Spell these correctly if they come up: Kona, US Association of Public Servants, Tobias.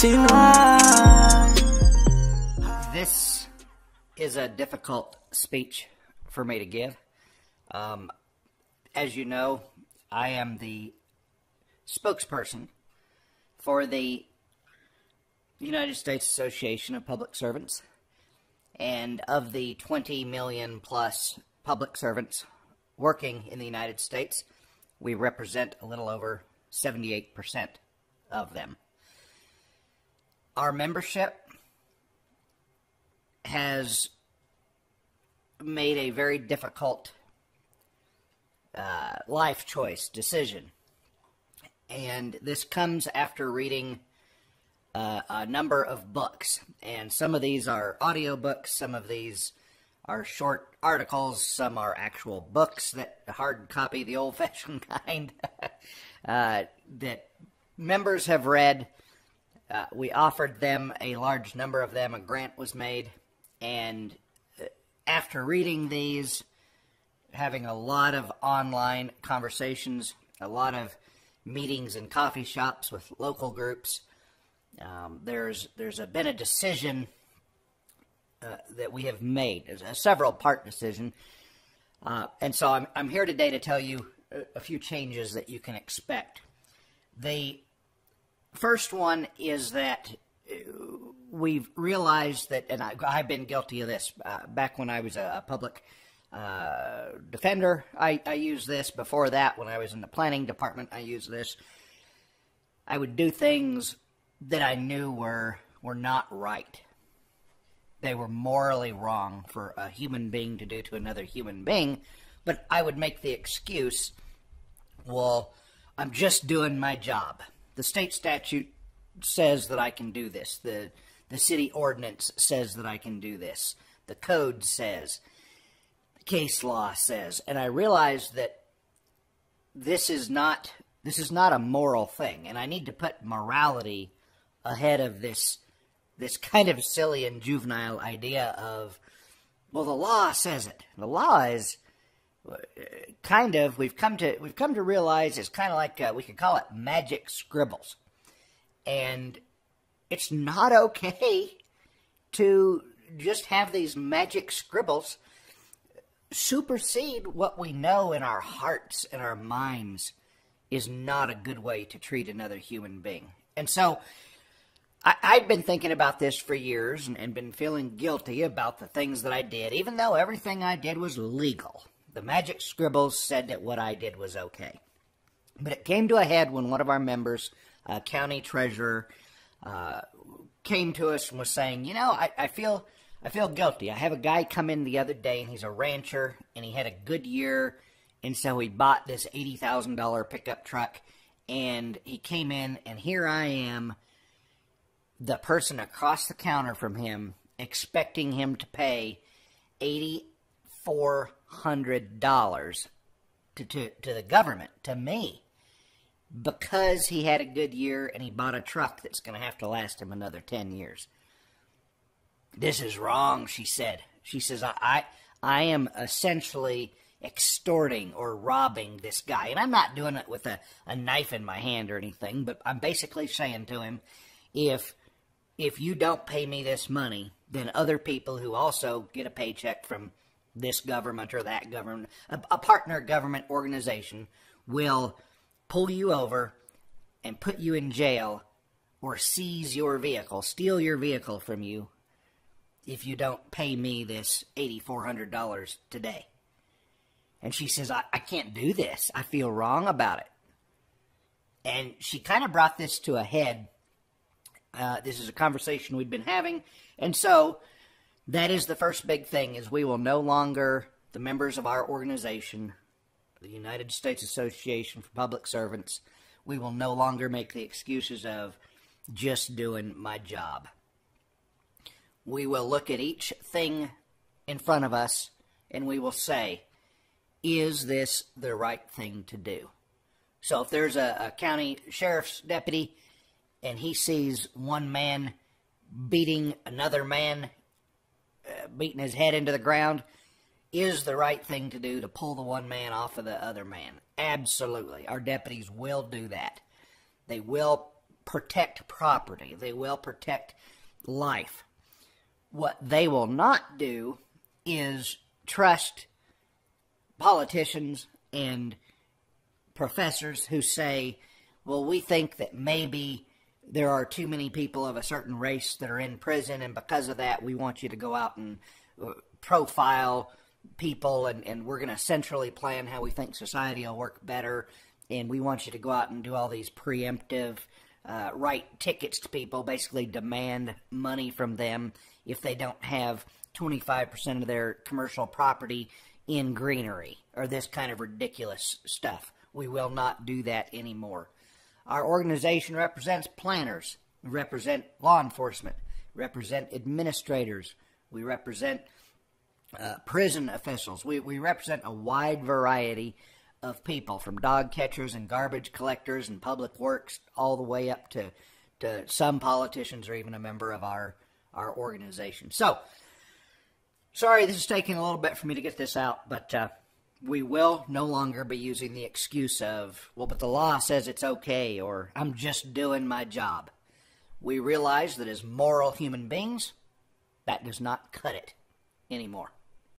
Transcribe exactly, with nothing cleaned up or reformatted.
tonight. This is a difficult speech for me to give. Um, as you know, I am the spokesperson for the United States Association of Public Servants, and of the twenty million plus public servants working in the United States, we represent a little over seventy-eight percent of them. Our membership has made a very difficult uh, life choice decision, and this comes after reading Uh, a number of books, and some of these are audiobooks, some of these are short articles, some are actual books that hard copy, the old-fashioned kind, uh, that members have read. Uh, we offered them a large number of them, a grant was made, and after reading these, having a lot of online conversations, a lot of meetings in coffee shops with local groups, Um, there's there's a, been a decision uh, that we have made, there's a several part decision, uh, and so I'm I'm here today to tell you a, a few changes that you can expect. The first one is that we've realized that, and I, I've been guilty of this uh, back when I was a, a public uh, defender. I, I used this before that when I was in the planning department. I used this. I would do things that I knew were were not right. They were morally wrong for a human being to do to another human being, but I would make the excuse, well, I'm just doing my job. The state statute says that I can do this. The, the city ordinance says that I can do this. The code says, the case law says, and I realized that this is not, this is not a moral thing, and I need to put morality ahead of this this kind of silly and juvenile idea of, well, the law says it. The law is kind of, we've come to we've come to realize it's kind of like uh, we could call it magic scribbles, and it's not okay to just have these magic scribbles supersede what we know in our hearts and our minds is not a good way to treat another human being. And so I, I've been thinking about this for years and, and been feeling guilty about the things that I did, even though everything I did was legal. The magic scribbles said that what I did was okay. But it came to a head when one of our members, a county treasurer, uh, came to us and was saying, you know, I, I, feel, I feel guilty. I have a guy come in the other day, and he's a rancher, and he had a good year, and so he bought this eighty thousand dollar pickup truck. And he came in, and here I am, the person across the counter from him, expecting him to pay eight thousand four hundred dollars to, to, to the government, to me, because he had a good year and he bought a truck that's going to have to last him another ten years. This is wrong, she said. She says, I, I, I am essentially extorting or robbing this guy. And I'm not doing it with a, a knife in my hand or anything, but I'm basically saying to him, if if you don't pay me this money, then other people who also get a paycheck from this government or that government, a, a partner government organization, will pull you over and put you in jail or seize your vehicle, steal your vehicle from you if you don't pay me this eight thousand four hundred dollars today. And she says, I, I can't do this. I feel wrong about it. And she kind of brought this to a head. Uh, this is a conversation we've been having. And so that is the first big thing, is we will no longer, the members of our organization, the United States Association for Public Servants, we will no longer make the excuses of just doing my job. We will look at each thing in front of us, and we will say, is this the right thing to do? So if there's a, a county sheriff's deputy and he sees one man beating another man, uh, beating his head into the ground, is the right thing to do to pull the one man off of the other man? Absolutely. Our deputies will do that. They will protect property. They will protect life. What they will not do is trust politicians and professors who say, well, we think that maybe there are too many people of a certain race that are in prison, and because of that, we want you to go out and profile people, and, and we're going to centrally plan how we think society will work better, and we want you to go out and do all these preemptive uh, write tickets to people, basically demand money from them if they don't have twenty-five percent of their commercial property in greenery, or this kind of ridiculous stuff. We will not do that anymore. Our organization represents planners. We represent law enforcement. We represent administrators. We represent uh, prison officials. We, we represent a wide variety of people, from dog catchers and garbage collectors and public works all the way up to, to some politicians or even a member of our, our organization. So, sorry this is taking a little bit for me to get this out, but uh, we will no longer be using the excuse of, well, but the law says it's okay, or I'm just doing my job. We realize that as moral human beings, that does not cut it anymore.